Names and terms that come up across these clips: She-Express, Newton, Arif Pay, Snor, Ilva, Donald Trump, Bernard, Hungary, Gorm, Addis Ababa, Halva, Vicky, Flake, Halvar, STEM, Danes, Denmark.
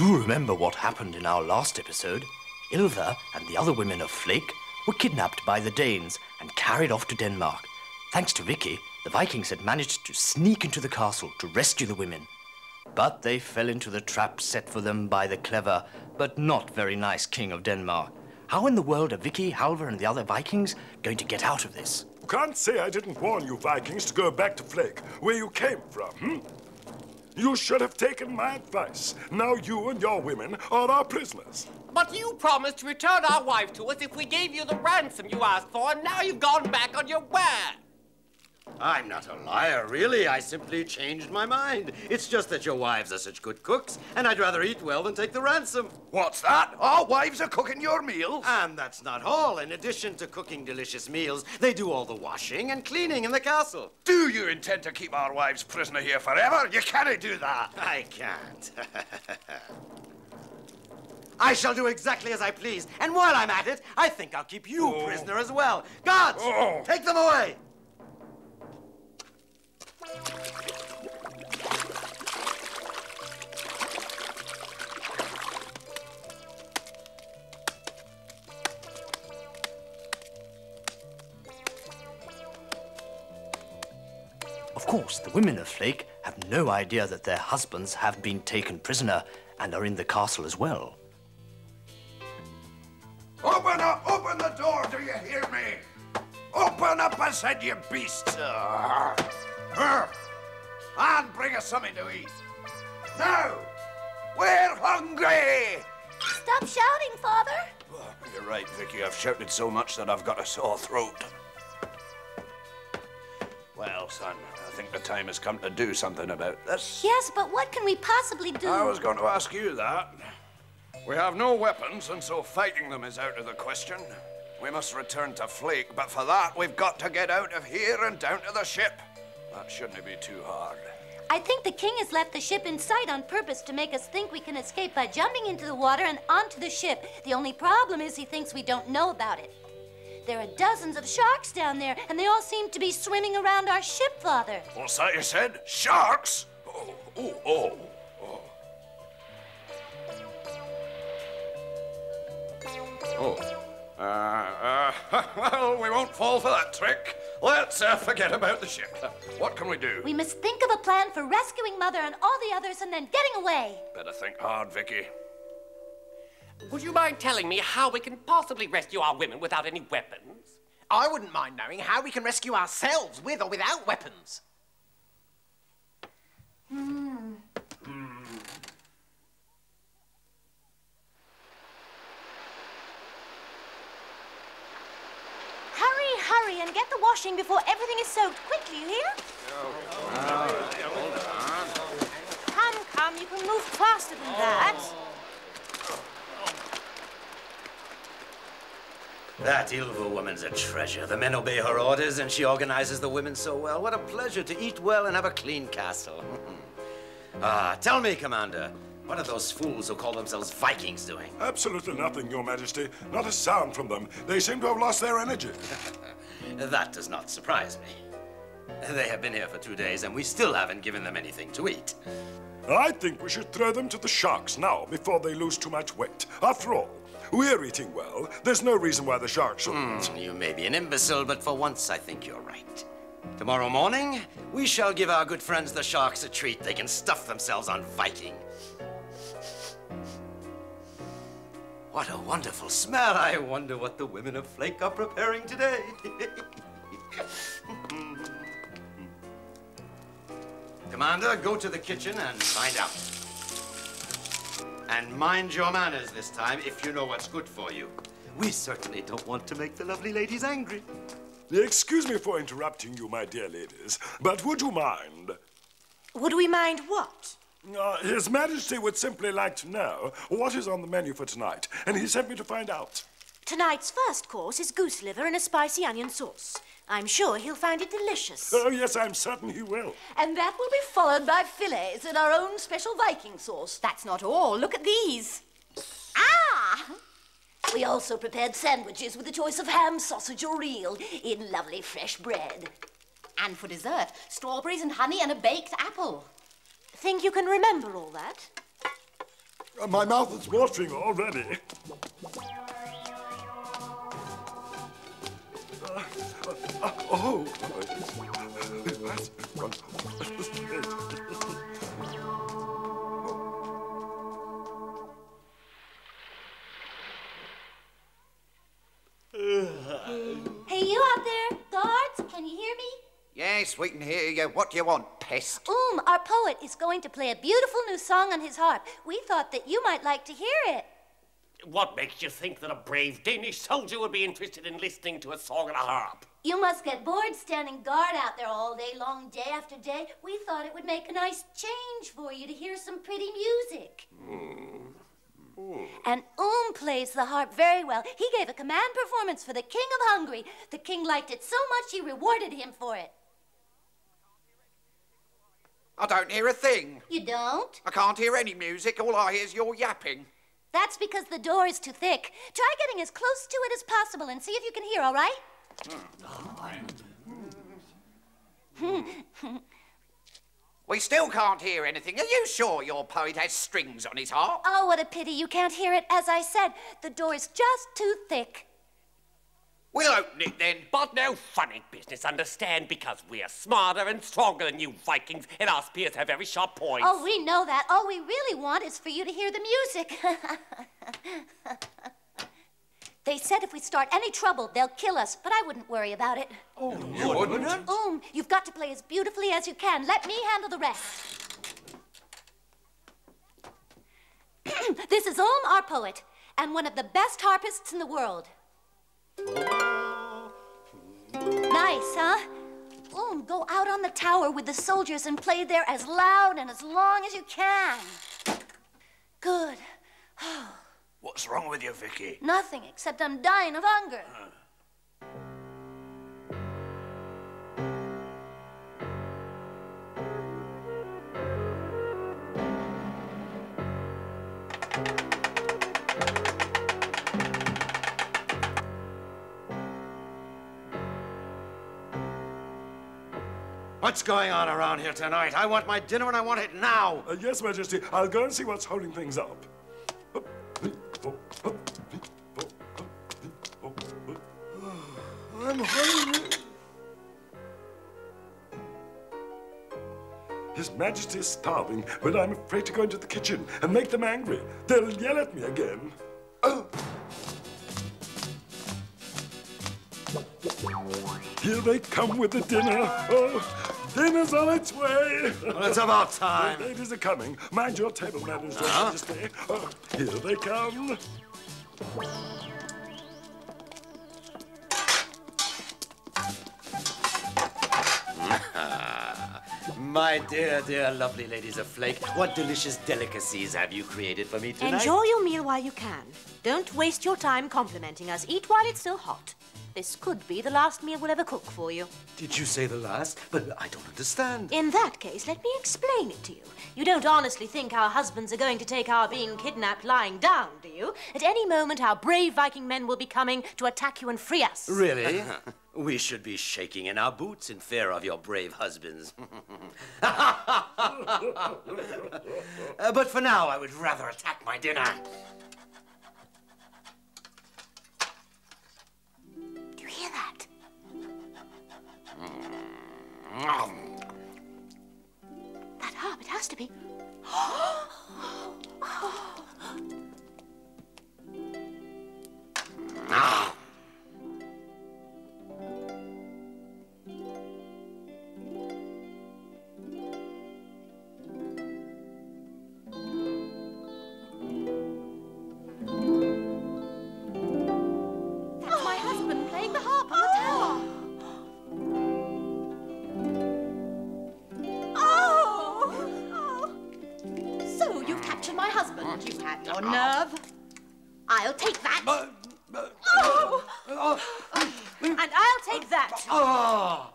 Remember what happened in our last episode. Ilva and the other women of Flake were kidnapped by the Danes and carried off to Denmark. Thanks to Vicky, the Vikings had managed to sneak into the castle to rescue the women. But they fell into the trap set for them by the clever but not very nice king of Denmark. How in the world are Vicky, Halvar and the other Vikings going to get out of this? Can't say I didn't warn you Vikings to go back to Flake, where you came from, You should have taken my advice. Now you and your women are our prisoners. But you promised to return our wife to us if we gave you the ransom you asked for, and now you've gone back on your word. I'm not a liar, really. I simply changed my mind. It's just that your wives are such good cooks, and I'd rather eat well than take the ransom. What's that? Our wives are cooking your meals? And that's not all. In addition to cooking delicious meals, they do all the washing and cleaning in the castle. Do you intend to keep our wives prisoner here forever? You can't do that. I can't. I shall do exactly as I please. And while I'm at it, I think I'll keep you prisoner as well. Guards, take them away. Of course, the women of Flake have no idea that their husbands have been taken prisoner and are in the castle as well. Open up! Open the door! Do you hear me? Open up, I said, you beasts! And bring us something to eat. Now, we're hungry! Stop shouting, Father. Oh, you're right, Vicky. I've shouted so much that I've got a sore throat. Well, son, I think the time has come to do something about this. Yes, but what can we possibly do? I was going to ask you that. We have no weapons, and so fighting them is out of the question. We must return to Flake, but for that, we've got to get out of here and down to the ship. That shouldn't be too hard. I think the king has left the ship in sight on purpose to make us think we can escape by jumping into the water and onto the ship. The only problem is he thinks we don't know about it. There are dozens of sharks down there, and they all seem to be swimming around our ship, Father. What's that you said? Sharks? Well, we won't fall for that trick. Let's forget about the ship. What can we do? We must think of a plan for rescuing Mother and all the others and then getting away. Better think hard, Vicky. Would you mind telling me how we can possibly rescue our women without any weapons? I wouldn't mind knowing how we can rescue ourselves with or without weapons. Hurry and get the washing before everything is soaked. Quickly, you hear? Come, you can move faster than that. That Ilva woman's a treasure. The men obey her orders and she organizes the women so well. What a pleasure to eat well and have a clean castle. Tell me, Commander, what are those fools who call themselves Vikings doing? Absolutely nothing, Your Majesty. Not a sound from them. They seem to have lost their energy. That does not surprise me. They have been here for 2 days, and we still haven't given them anything to eat. I think we should throw them to the sharks now, before they lose too much weight. After all, we're eating well. There's no reason why the sharks shouldn't. You may be an imbecile, but for once I think you're right. Tomorrow morning, we shall give our good friends the sharks a treat. They can stuff themselves on Viking. What a wonderful smell. I wonder what the women of Flake are preparing today. Commander, go to the kitchen and find out. And mind your manners this time, if you know what's good for you. We certainly don't want to make the lovely ladies angry. Excuse me for interrupting you, my dear ladies, but would you mind? Would we mind what? His Majesty would simply like to know what is on the menu for tonight, and he sent me to find out. Tonight's first course is goose liver in a spicy onion sauce. I'm sure he'll find it delicious. Oh, yes, I'm certain he will. And that will be followed by fillets and our own special Viking sauce. That's not all. Look at these. Ah! We also prepared sandwiches with a choice of ham, sausage, or real in lovely fresh bread. And for dessert, strawberries and honey and a baked apple. Think you can remember all that? My mouth is watering already. Hey, you out there, guards, can you hear me? Yes, we can hear you. What do you want, pest? Ohm, our poet, is going to play a beautiful new song on his harp. We thought that you might like to hear it. What makes you think that a brave Danish soldier would be interested in listening to a song on a harp? You must get bored standing guard out there all day long, day after day. We thought it would make a nice change for you to hear some pretty music. Mm. And Ohm plays the harp very well. He gave a command performance for the King of Hungary. The king liked it so much he rewarded him for it. I don't hear a thing. You don't? I can't hear any music. All I hear is your yapping. That's because the door is too thick. Try getting as close to it as possible and see if you can hear, all right? We still can't hear anything. Are you sure your poet has strings on his harp? Oh, what a pity. You can't hear it. As I said, the door is just too thick. We'll open it, then. But no funny business, understand, because we're smarter and stronger than you Vikings, and our spears have very sharp points. Oh, we know that. All we really want is for you to hear the music. They said if we start any trouble, they'll kill us, but I wouldn't worry about it. Oh, you wouldn't? You've got to play as beautifully as you can. Let me handle the rest. This is Ohm, our poet, and one of the best harpists in the world. Nice, huh? Ohm, go out on the tower with the soldiers and play there as loud and as long as you can. Good. What's wrong with you, Vicky? Nothing, except I'm dying of hunger. What's going on around here tonight? I want my dinner and I want it now. Yes, Majesty. I'll go and see what's holding things up. I'm hungry. His Majesty is starving, but I'm afraid to go into the kitchen and make them angry. They'll yell at me again. Here they come with the dinner. Oh, dinner's on its way. Well, it's about time. The ladies are coming. Mind your table manners, Your Majesty. Oh, here they come. My dear, dear, lovely ladies of Flake, what delicious delicacies have you created for me tonight? Enjoy your meal while you can. Don't waste your time complimenting us. Eat while it's still hot. This could be the last meal we'll ever cook for you. Did you say the last? But I don't understand. In that case, let me explain it to you. You don't honestly think our husbands are going to take our being kidnapped lying down, do you? At any moment, our brave Viking men will be coming to attack you and free us. Really? We should be shaking in our boots in fear of your brave husbands. But for now, I would rather attack my dinner. Do you hear that? That harp, it has to be. your nerve. I'll take that. And I'll take that.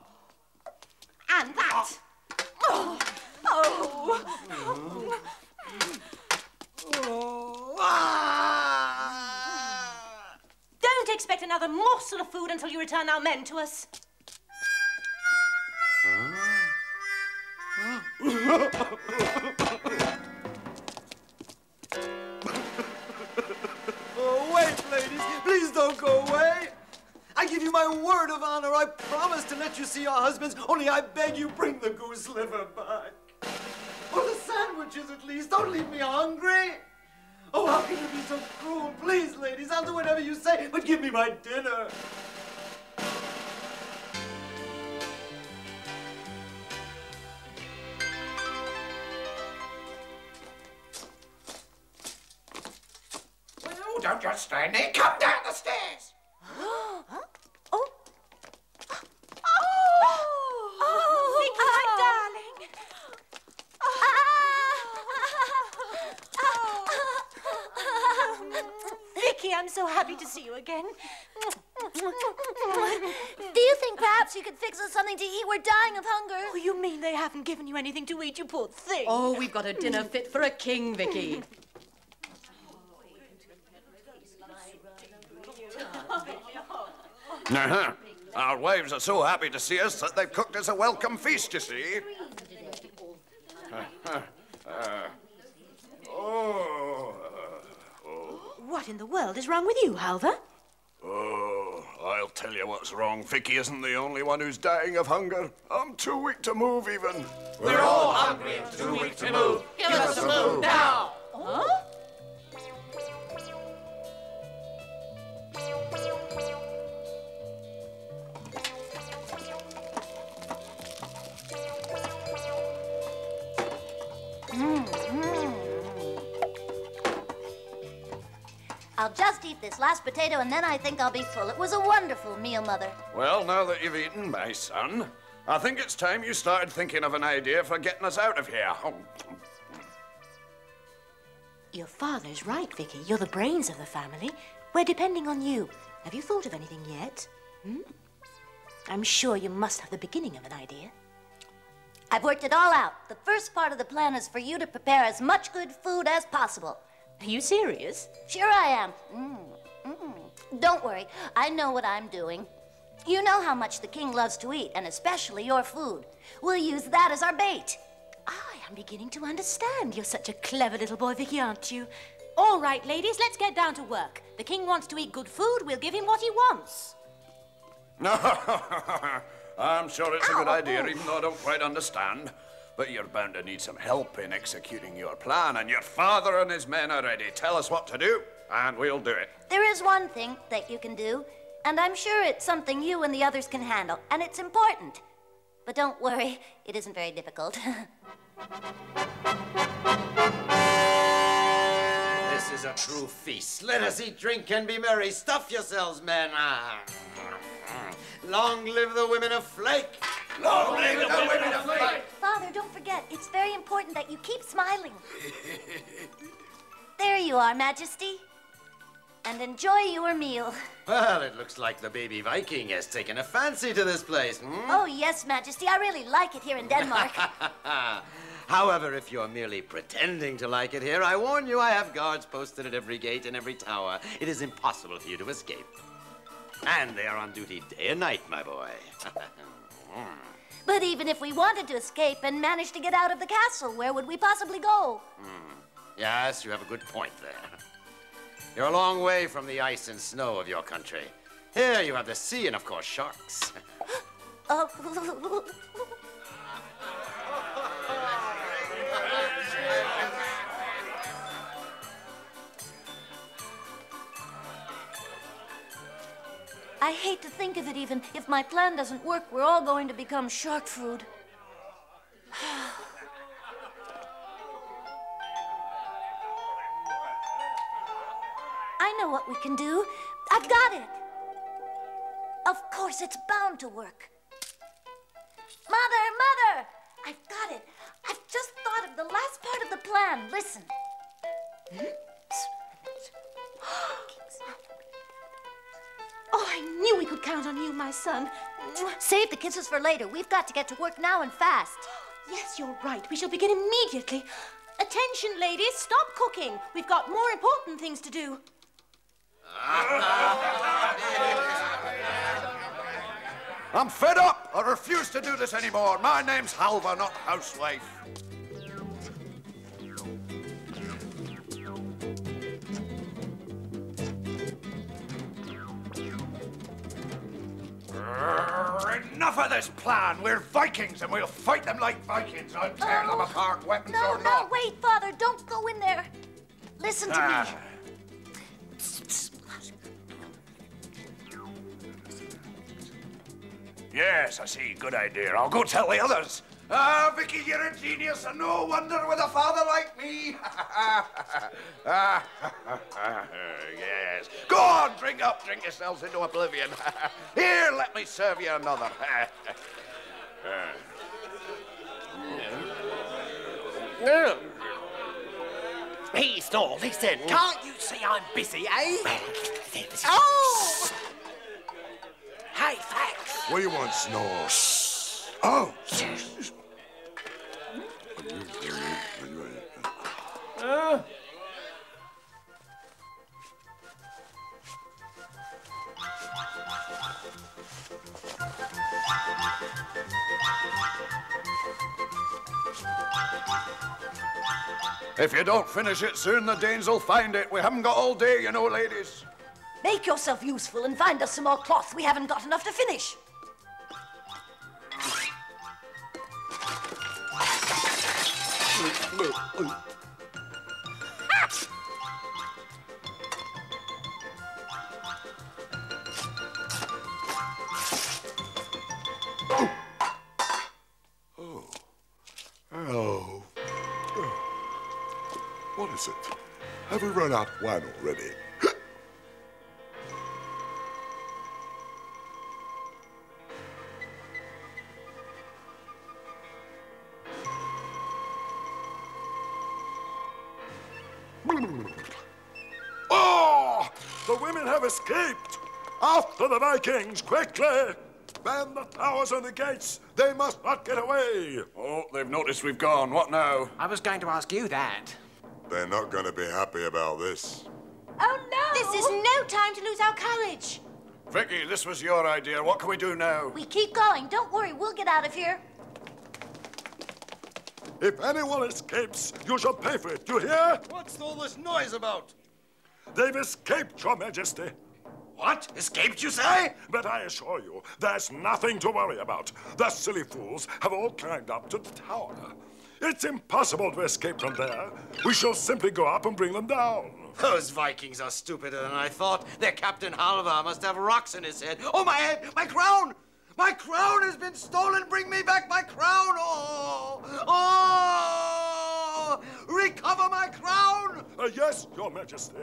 And that. Don't expect another morsel of food until you return our men to us. Oh, wait, ladies, please don't go away. I give you my word of honor. I promise to let you see our husbands, only I beg you bring the goose liver back. Or the sandwiches, at least. Don't leave me hungry. Oh, how can you be so cruel? Please, ladies, I'll do whatever you say, but give me my dinner. Don't just stand there. Come down the stairs. Huh? Oh. Oh, Vicky, my darling. Vicky, I'm so happy to see you again. Do you think perhaps you could fix us something to eat? We're dying of hunger. Oh, you mean they haven't given you anything to eat, you poor thing? Oh, we've got a dinner fit for a king, Vicky. Our wives are so happy to see us that they've cooked us a welcome feast, you see. What in the world is wrong with you, Halva? Oh, I'll tell you what's wrong. Vicky isn't the only one who's dying of hunger. I'm too weak to move, even. We're all hungry and too weak to move. Give us some food now! Huh? I'll just eat this last potato, and then I think I'll be full. It was a wonderful meal, Mother. Well, now that you've eaten, my son, I think it's time you started thinking of an idea for getting us out of here. Oh. Your father's right, Vicky. You're the brains of the family. We're depending on you. Have you thought of anything yet? I'm sure you must have the beginning of an idea. I've worked it all out. The first part of the plan is for you to prepare as much good food as possible. Are you serious? Sure I am. Don't worry, I know what I'm doing. You know how much the king loves to eat, and especially your food. We'll use that as our bait. I am beginning to understand. You're such a clever little boy, Vicky, aren't you? All right, ladies, let's get down to work. The king wants to eat good food. We'll give him what he wants. I'm sure it's a good idea, even though I don't quite understand. But you're bound to need some help in executing your plan, and your father and his men are ready. Tell us what to do, and we'll do it. There is one thing that you can do, and I'm sure it's something you and the others can handle, and it's important. But don't worry, it isn't very difficult. This is a true feast. Let us eat, drink, and be merry. Stuff yourselves, men. Long live the women of Flake! Long live the women of Flake! Father, don't forget, it's very important that you keep smiling. There you are, Majesty. And enjoy your meal. Well, it looks like the baby Viking has taken a fancy to this place. Oh, yes, Majesty. I really like it here in Denmark. However, if you're merely pretending to like it here, I warn you I have guards posted at every gate and every tower. It is impossible for you to escape. And they are on duty day and night, my boy. But even if we wanted to escape and managed to get out of the castle, where would we possibly go? Yes, you have a good point there. You're a long way from the ice and snow of your country. Here you have the sea and, of course, sharks. I hate to think of it even. If my plan doesn't work, we're all going to become shark food. I know what we can do. I've got it. Of course, it's bound to work. Mother, Mother! I've got it. I've just thought of the last part of the plan. Listen. I knew we could count on you, my son. Save the kisses for later. We've got to get to work now and fast. Yes, you're right. We shall begin immediately. Attention, ladies, stop cooking. We've got more important things to do. I'm fed up. I refuse to do this anymore. My name's Halva, not housewife. Enough of this plan. We're Vikings and we'll fight them like Vikings. I'll tear them apart, weapons or not. No, wait, Father. Don't go in there. Listen to me. Yes, I see. Good idea. I'll go tell the others. Ah, Vicky, you're a genius, and no wonder with a father like me. Yes. Go on, drink up. Drink yourselves into oblivion. Here, let me serve you another. No. Hey, Snor, listen. Can't you see I'm busy, eh? Oh! Hey, Flake. What do you want, Snor? Shh. Oh. If you don't finish it soon, the Danes will find it. We haven't got all day, you know, ladies. Make yourself useful and find us some more cloth. We haven't got enough to finish. Oh. Oh. What is it? Have we run out of wine already? Oh! The women have escaped! After the Vikings, quickly! Ban the towers and the gates! They must not get away! Oh, they've noticed we've gone. What now? I was going to ask you that. They're not going to be happy about this. Oh, no! This is no time to lose our courage! Vicky, this was your idea. What can we do now? We keep going. Don't worry, we'll get out of here. If anyone escapes, you shall pay for it, you hear? What's all this noise about? They've escaped, Your Majesty. What? Escaped, you say? But I assure you, there's nothing to worry about. The silly fools have all climbed up to the tower. It's impossible to escape from there. We shall simply go up and bring them down. Those Vikings are stupider than I thought. Their Captain Halvar must have rocks in his head. Oh, my head! My crown! My crown has been stolen! Bring me back my crown! Oh! Oh! Recover my crown! Yes, Your Majesty.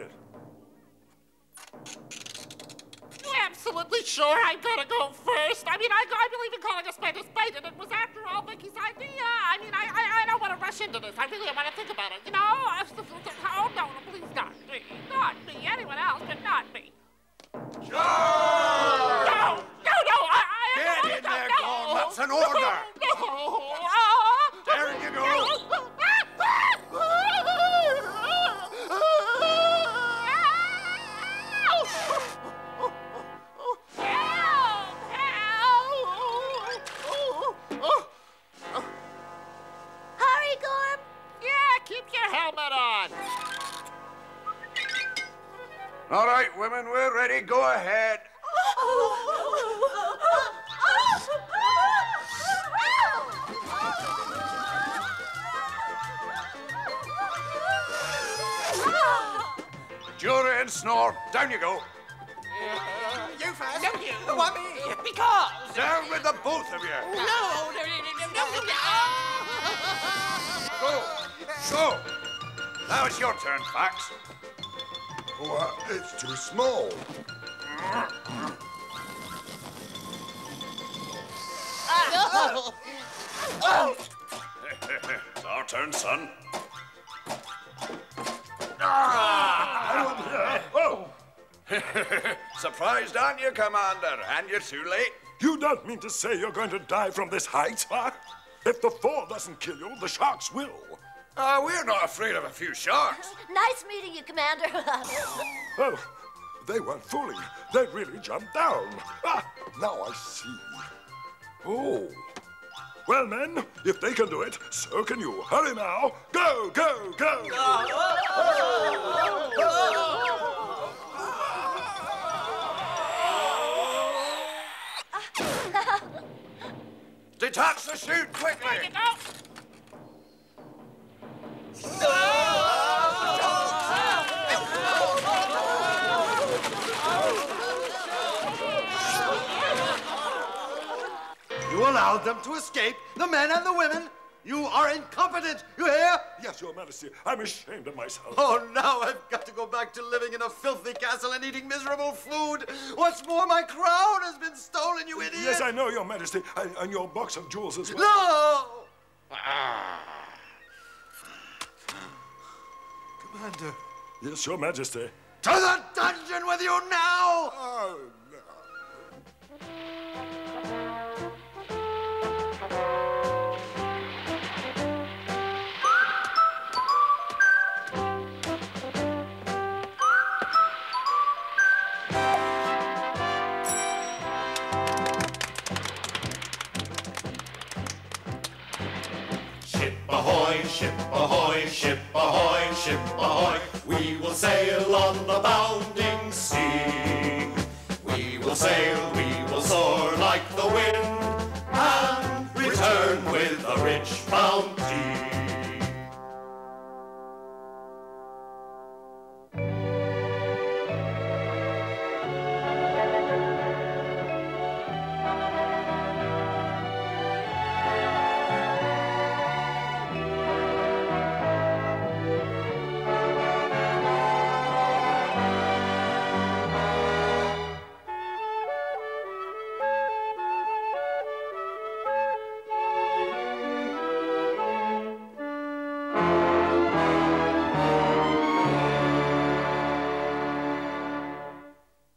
You're absolutely sure I've got to go first? I mean, I believe in calling a spade a spade, and it was after all Vicky's idea. I mean, I don't want to rush into this. I really want to think about it, you know? Oh, no, please, not me. Not me. Anyone else, but not me. George! No! Get in there, Gorm. That's an order. No. There you go. Help! Hurry, Gorm. Yeah, keep your helmet on. All right, women, we're ready. Go ahead. Jura and Snor, down you go. You first. No, you. Why me? Because. Down with the both of you. No. Go. Go. Now it's your turn, Fax. Well, it's too small. It's our turn, son. Surprised, aren't you, Commander? And you're too late. You don't mean to say you're going to die from this height, huh? If the fall doesn't kill you, the sharks will. We're not afraid of a few sharks. Nice meeting you, Commander. Oh, they weren't fooling. They really jumped down. Ah, now I see. Oh. Well, men, if they can do it, so can you. Hurry now. Go, go, go. Detach the chute quickly. Take it out. You allowed them to escape, the men and the women. You are incompetent, you hear? Yes, Your Majesty, I'm ashamed of myself. Oh, now I've got to go back to living in a filthy castle and eating miserable food. What's more, my crown has been stolen, you idiot. Yes, I know, Your Majesty, and your box of jewels as well. No! Commander. Yes, Your Majesty. To the dungeon with you now! Oh, no. Ship ahoy, ship ahoy, ship ahoy, we will sail on the bounding sea. We will sail, we will soar like the wind, and return with a rich fountain.